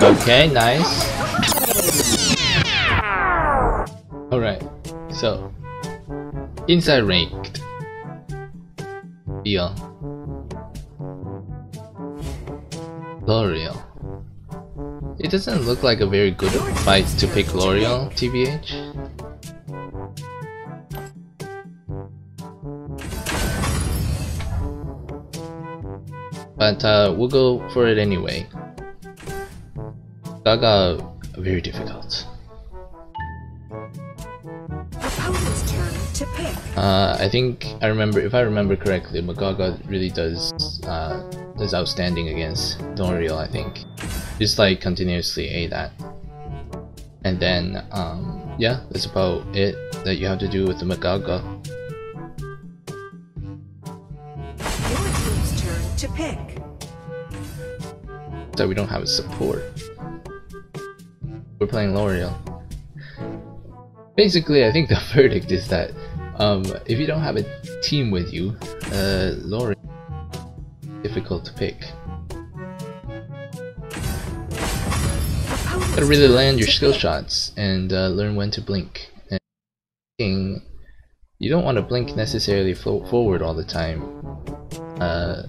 Okay, nice. Alright, so inside ranked deal. Lauriel. It doesn't look like a very good fight to pick Lauriel, TBH. But we'll go for it anyway. Gaga, very difficult. I think if I remember correctly, Magaga really does outstanding against Lauriel. I think just like continuously A that, and then yeah, that's about it that you have to do with the Magaga. So we don't have a support. We're playing Lauriel. Basically, I think the verdict is that if you don't have a team with you, Lauriel is difficult to pick. You gotta really land your skill shots and learn when to blink. And you don't want to blink necessarily forward all the time.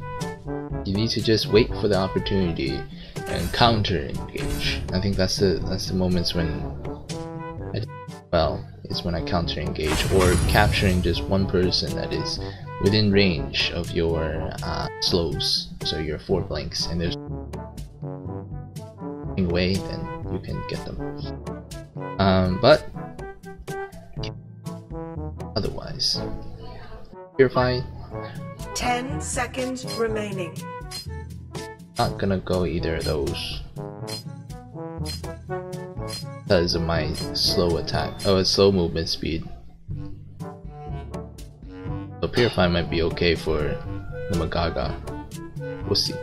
You need to just wait for the opportunity and counter engage. I think that's the moments when it's when I counter engage or capturing just one person that is within range of your slows, so your four blanks, and there's no way then you can get them. But otherwise, Purify. 10 seconds remaining. Not gonna go either of those because of my slow attack. Oh, it's slow movement speed. So Purify might be okay for the Magaga. We'll see.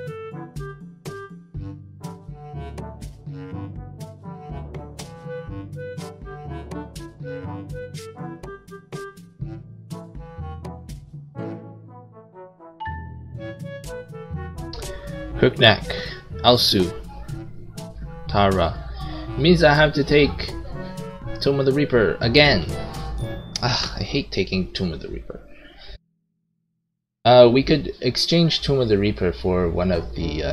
Kirknack, Alsu, Tara. It means I have to take Tomb of the Reaper again. Ah, I hate taking Tomb of the Reaper. We could exchange Tomb of the Reaper for one of the.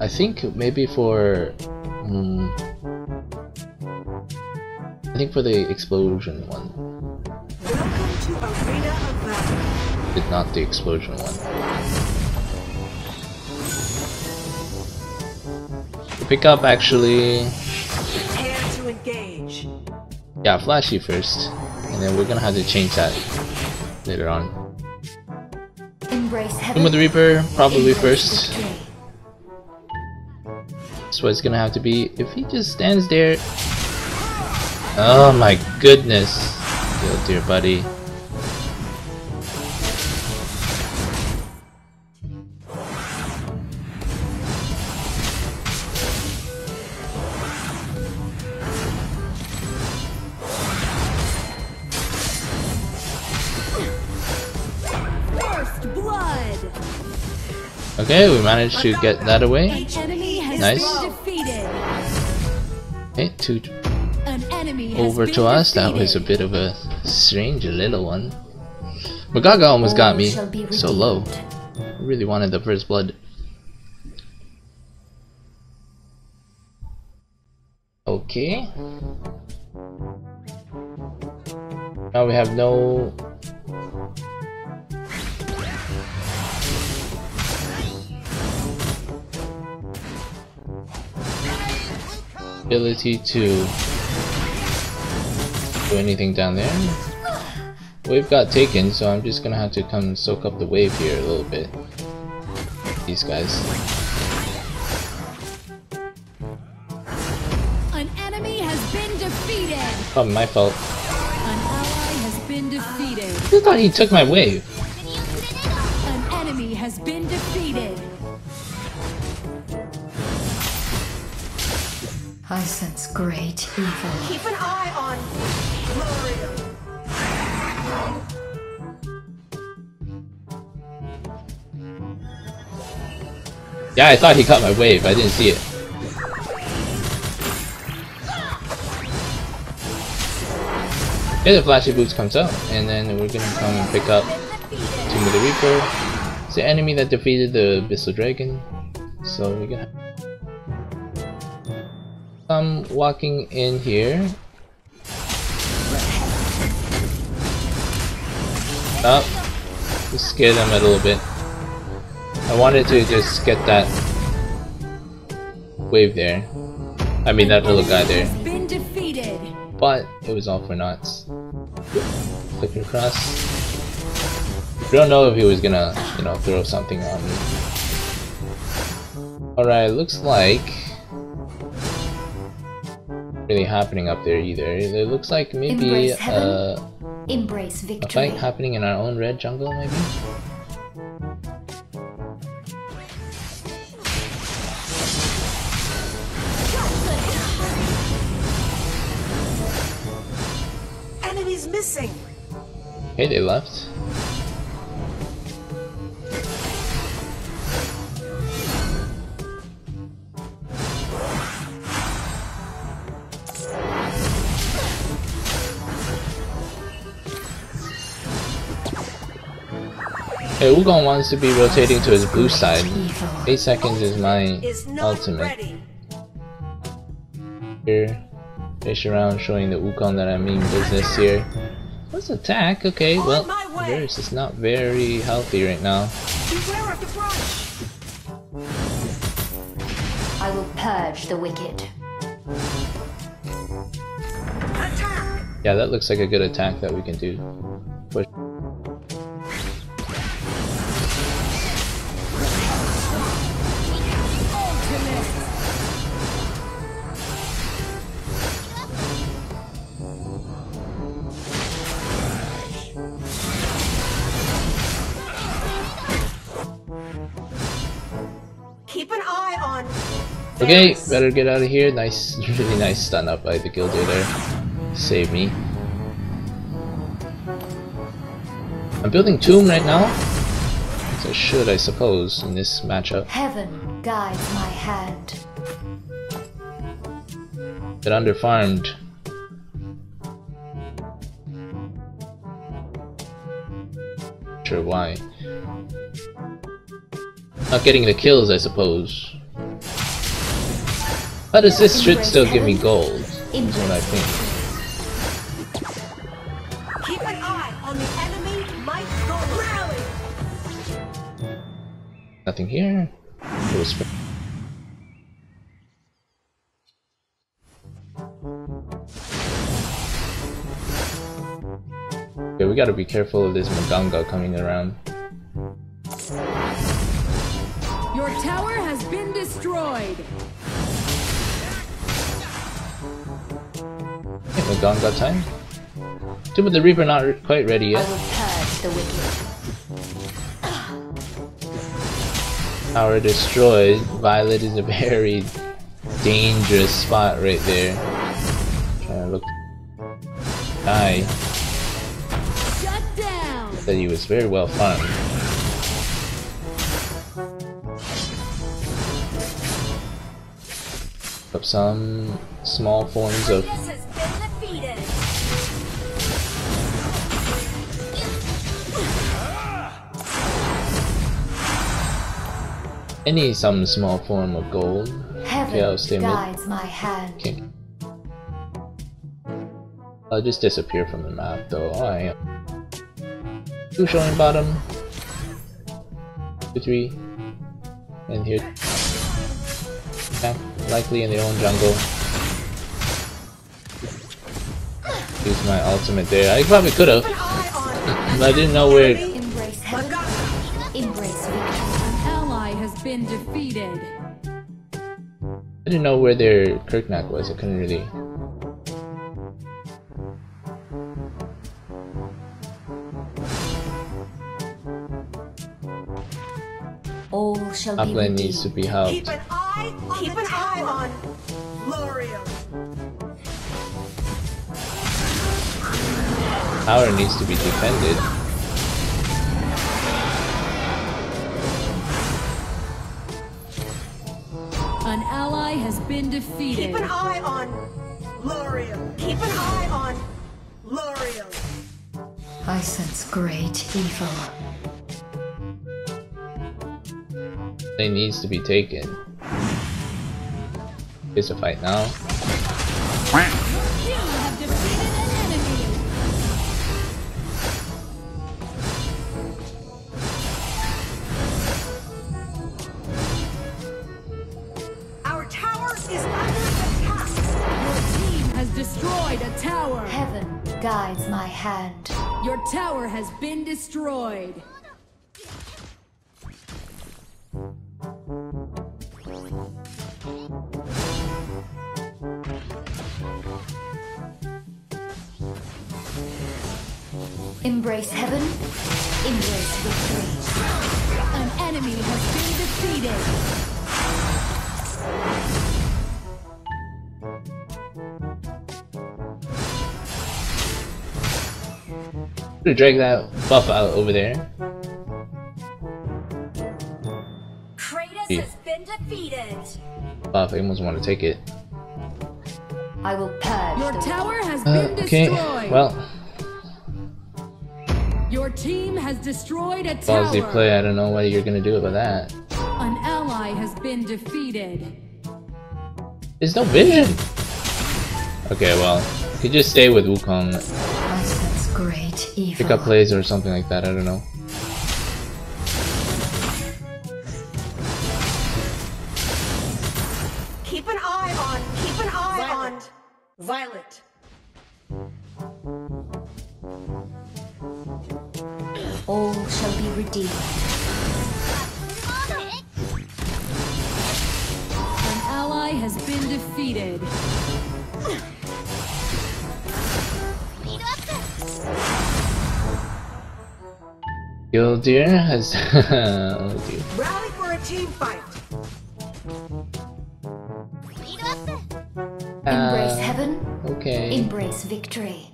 I think maybe for. I think for the explosion one. Welcome to Arena of Battle. But not the explosion one. Pick up actually. Prepare to engage. Yeah, flashy first, and then we're gonna have to change that later on. Embrace Tomb of the Reaper probably first. That's what it's gonna have to be. If he just stands there. Oh my goodness, oh dear buddy. Okay, we managed to get that away. Nice. Okay, two over to us. That was a bit of a strange little one. Magaga almost got me. So low. I really wanted the first blood. Okay. Now we have no... ability to do anything down there. Wave got taken, so I'm just gonna have to come soak up the wave here a little bit. These guys. An enemy has been defeated. Probably my fault. An ally has been defeated. I thought he took my wave. An enemy has been defeated. I sense great evil. Keep an eye on Lauriel. Yeah, I thought he cut my wave, I didn't see it. If the Flashy Boots comes out, and then we're gonna come and pick up Tomb of the Reaper. It's the enemy that defeated the Abyssal Dragon. So we're gonna come walking in here. Up. Just scare them a little bit. I wanted to just get that wave there. I mean that little guy there. But it was all for naughts. Click across. We don't know if he was gonna, you know, throw something on me. Alright, looks like really happening up there either. It looks like maybe Embrace victory. A fight happening in our own red jungle, maybe? Enemies missing. Okay, they left. Hey, Wukong wants to be rotating to his blue side. 8 seconds is my ultimate. Here, fish around showing the Wukong that I mean business here. Let's attack, okay, well, Vercis is not very healthy right now. I will purge the wicked. Yeah, that looks like a good attack that we can do. Push. Okay, better get out of here. Nice, really nice stun up by the Guilder there. Save me. I'm building Tomb right now. So should, I suppose, in this matchup. Heaven guides my hand. Get underfarmed. Not sure why. Not getting the kills, I suppose. But this should still give me gold, is what I think. Keep an eye on the enemy, might go rally. Nothing here. Okay, we gotta be careful of this Magaga coming around. Your tower has been destroyed. Magaga time. Tomb of the Reaper not quite ready yet. Power destroyed. Violet is a very dangerous spot right there. Trying to look. Die. Shut down. That he was very well farmed. Up some small forms of. Any some small form of gold. Heaven okay, I'll stay guides my hand. Okay. I'll just disappear from the map though. Oh, I am. 2 showing bottom. 2, 3. And here. Back, likely in their own jungle. Use my ultimate there. I probably could have. But I didn't know where. Been defeated. I didn't know where their Kirknack was, I couldn't really. All shall be redeemed. Needs to be helped. Keep an eye on Lauriel. Tower needs to be defended. has been defeated. Keep an eye on Lauriel. Keep an eye on Lauriel. I sense great evil. They needs to be taken. It's a fight now. You have defeated an enemy. Our tower is under attack. Your team has destroyed a tower. Heaven guides my hand. Your tower has been destroyed. Embrace heaven, embrace victory. An enemy has been defeated. Drag that buff out over there. Kratos has been defeated. Buff, anyone want to take it? I will purge. Your tower has been destroyed. Well. Your team has destroyed a tower. Ballsy play, I don't know what you're gonna do about that. An ally has been defeated. There's no vision. Okay, well, you could just stay with Wukong. I sense great evil. Pick up plays or something like that, I don't know. Keep an eye Violet. On Violet. All shall be redeemed. An ally has been defeated. Guilder has. Rally for a team fight. Embrace heaven. Okay. Embrace victory.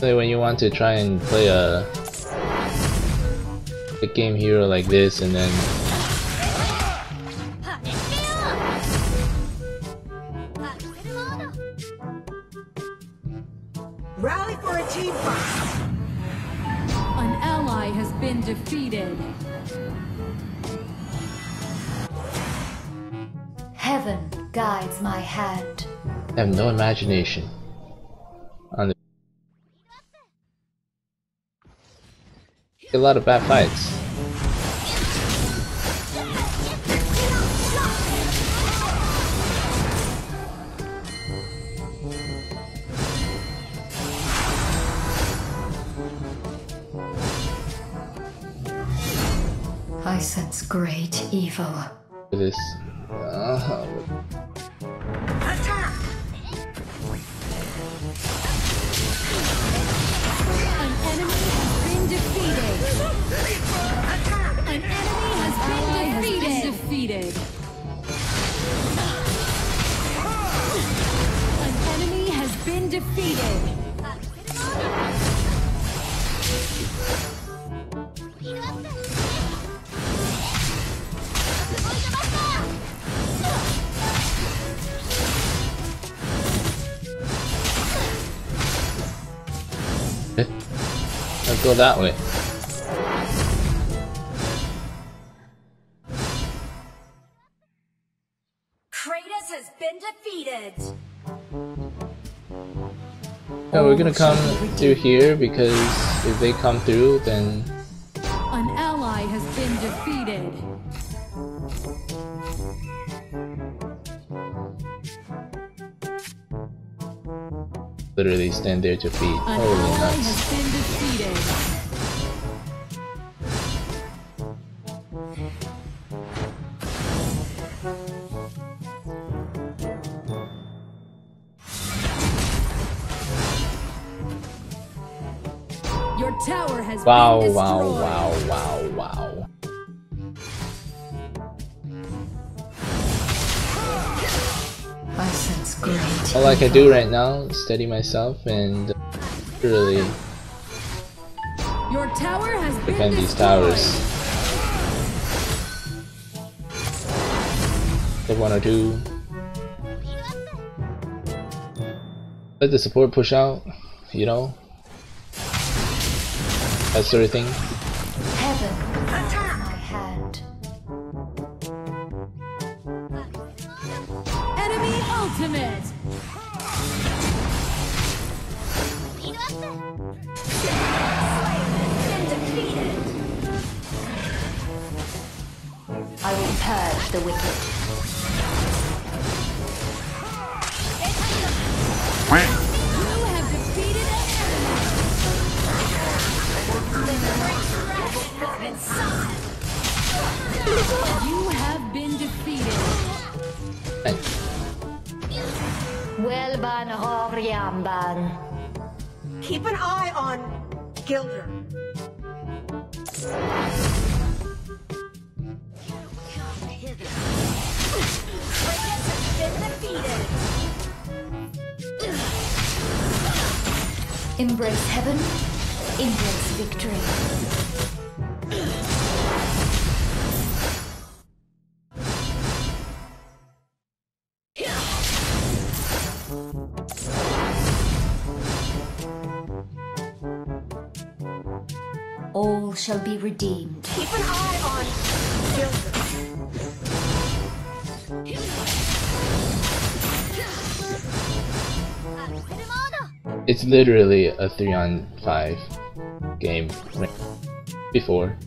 When you want to try and play a game hero like this and then rally for a team fight. An ally has been defeated. Heaven guides my hand. I have no imagination. A lot of bad fights. I sense great evil. This. Attack! An enemy has been defeated. An enemy has been defeated. An enemy has been defeated. Let's go that way. Yeah, we're gonna come through here because if they come through, then an ally has been defeated. Literally stand there to feed. An ally has been defeated. Wow. I sense great. All I can do right now is steady myself and really defend these towers. they want to do. Let the support push out, you know, that sort of thing. The wicked. You have defeated an enemy. You have been defeated. Well, ban Horiamban. Keep an eye on Guilder. Embrace heaven, embrace victory. All shall be redeemed. Keep an eye on Guilder. It's literally a 3-on-5 game before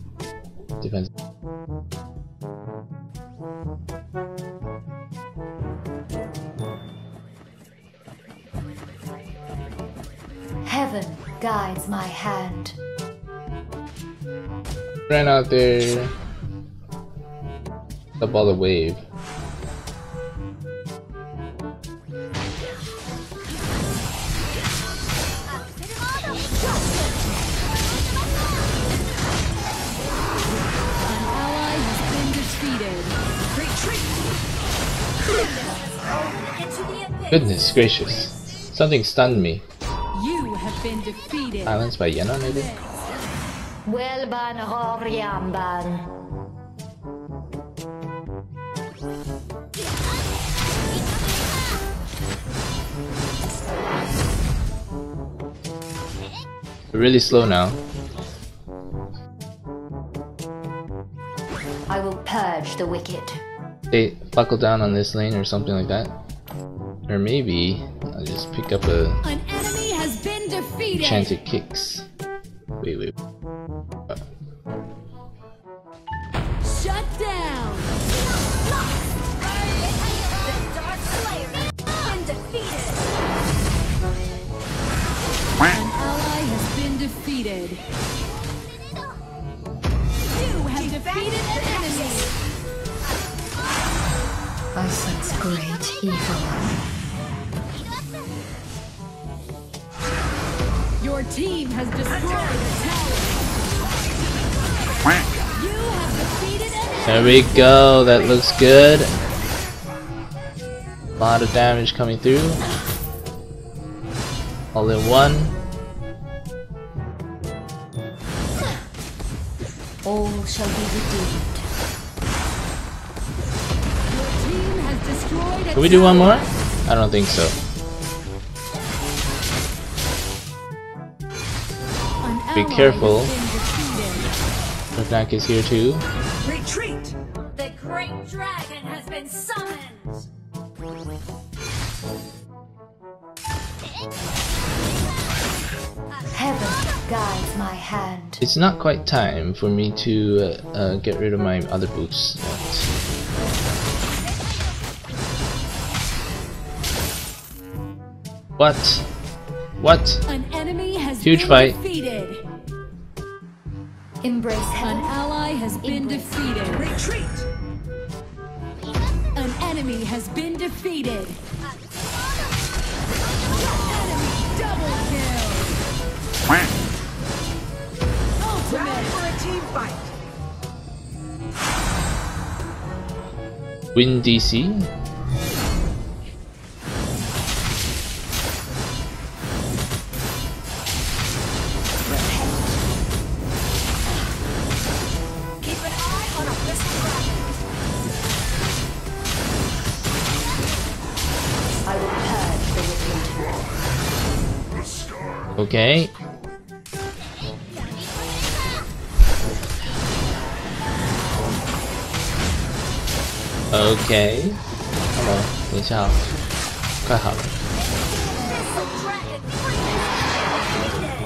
defense. Heaven guides my hand. Ran out there, the ball of wave. Goodness gracious, something stunned me. You have been defeated. Silenced by Yena, maybe? Well, ban Horiamban. We're really slow now. I will purge the wicked. They buckle down on this lane or something like that. Or maybe I'll just pick up a an enemy has been defeated. Enchanted Kicks. Wait. Shut down. The Dark Slayer has been defeated. An ally has been defeated. You have defeated an enemy. I sense great evil. Your team has destroyed the tower. There we go, that looks good. A lot of damage coming through. All in one. All shall be redeemed. Your team has destroyed a tower. Can we do one more? I don't think so. Be careful. Kirknack is here too. Retreat! The great dragon has been summoned. Heaven guides my hand. It's not quite time for me to get rid of my other boots. What? An enemy has huge been defeated. Fight. Embrace heaven. An ally has been defeated. Retreat. An enemy has been defeated. Enemy double kill. Ultimate for a team fight. Win DC. Okay. Okay. 等一下啊，快好了。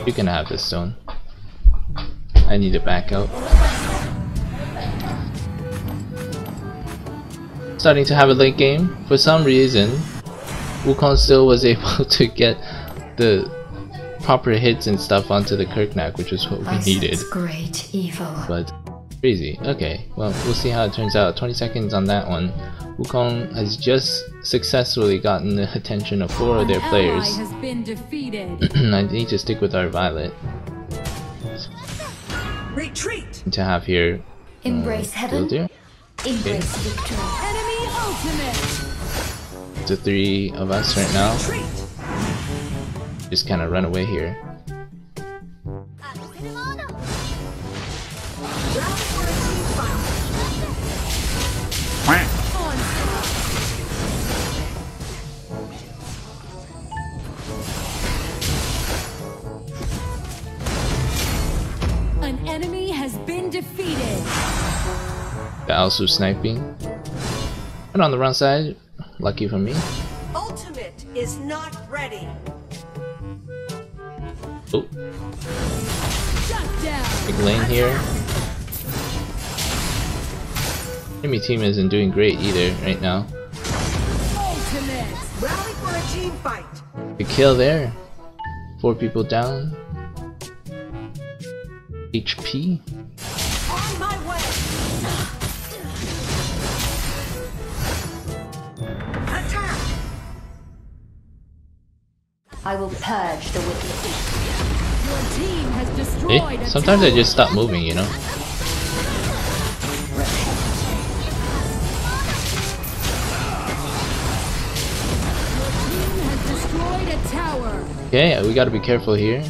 You can have this stone. I need it back out. Starting to have a late game. For some reason, Wukong still was able to get the proper hits and stuff onto the Kirknack, which is what we needed. Great evil. But crazy. Okay, well, we'll see how it turns out. 20 seconds on that one. Wukong has just successfully gotten the attention of four of their players. I need to stick with our Violet. Retreat to have here. Embrace heaven. Guilder. Embrace victory. Enemy ultimate. The three of us right now. Retreat. Just kind of run away here. Also sniping, and on the wrong side. Lucky for me. Ultimate is not ready. Oh, big lane here. Enemy team isn't doing great either right now. Ultimate. Rally for a team fight. The kill there. Four people down. HP. On my way. I will purge the wicked. Your team has destroyed sometimes I just stop moving, you know. Your team has destroyed a tower. Okay, we gotta be careful here.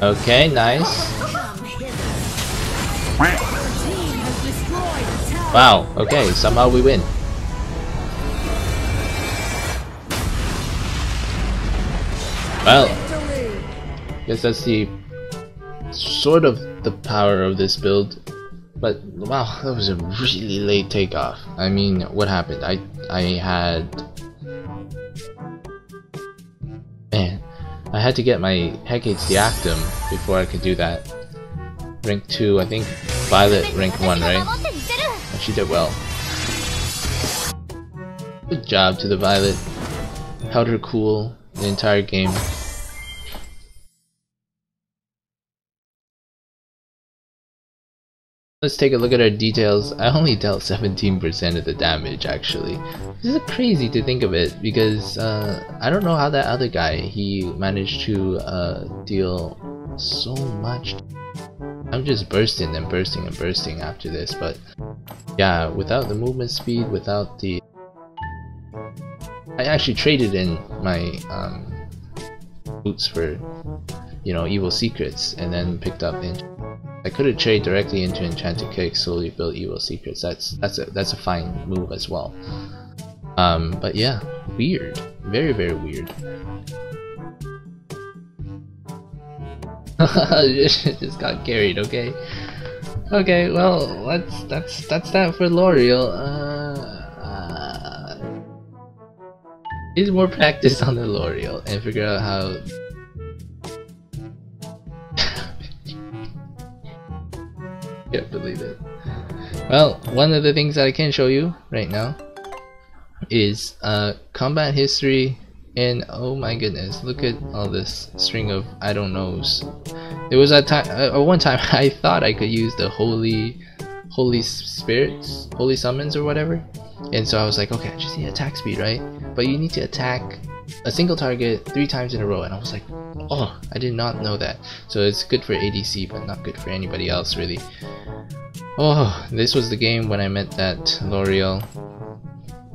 Okay, nice. Wow, okay, somehow we win. Well, guess that's the sort of the power of this build. But wow, that was a really late takeoff. I mean, what happened? I had to get my Hecate's Deactum before I could do that. Rank 2, I think Violet rank 1, right? She did well. Good job to the Violet. Held her cool the entire game. Let's take a look at our details. I only dealt 17% of the damage actually. This is crazy to think of it because I don't know how that other guy, he managed to deal so much. I'm just bursting and bursting and bursting after this, but yeah, without the movement speed, without the... I actually traded in my boots for, you know, evil secrets and then picked up... I could have traded directly into Enchanted Kicks, slowly built evil secrets. That's a fine move as well. But yeah, weird. Very, very weird. Just got carried, okay? Okay, well, that's that for Lauriel. Need more practice on the Lauriel and figure out how. Can't believe it. Well, one of the things that I can show you right now is combat history, and oh my goodness, look at all this string of I don't knows. There was a time, one time I thought I could use the holy summons or whatever, and so I was like, okay, I just need attack speed, right? But you need to attack a single target 3 times in a row, and I was like, oh, I did not know that. So it's good for ADC, but not good for anybody else really. Oh, this was the game when I met that Lauriel.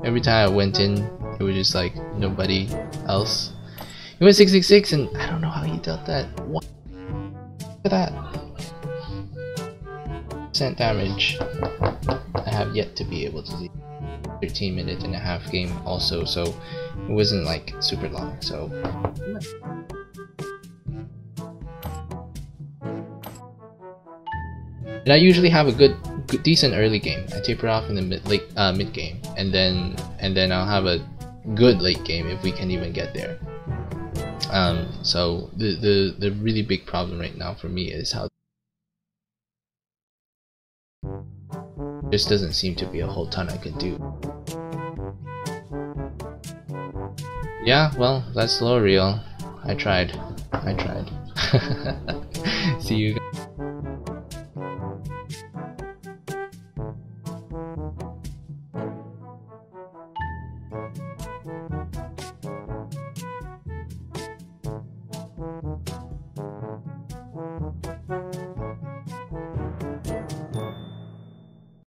Every time I went in, it was just like nobody else. He went 666, and I don't know how he dealt that. What? Look at that percent damage. I have yet to be able to do. 15-minute-and-a-half game also, so it wasn't like super long, so... And I usually have a decent early game. I taper off in the mid game, and then I'll have a good late game if we can even get there. So the really big problem right now for me is how there just doesn't seem to be a whole ton I can do. Yeah, well, that's Lauriel. I tried. See you guys.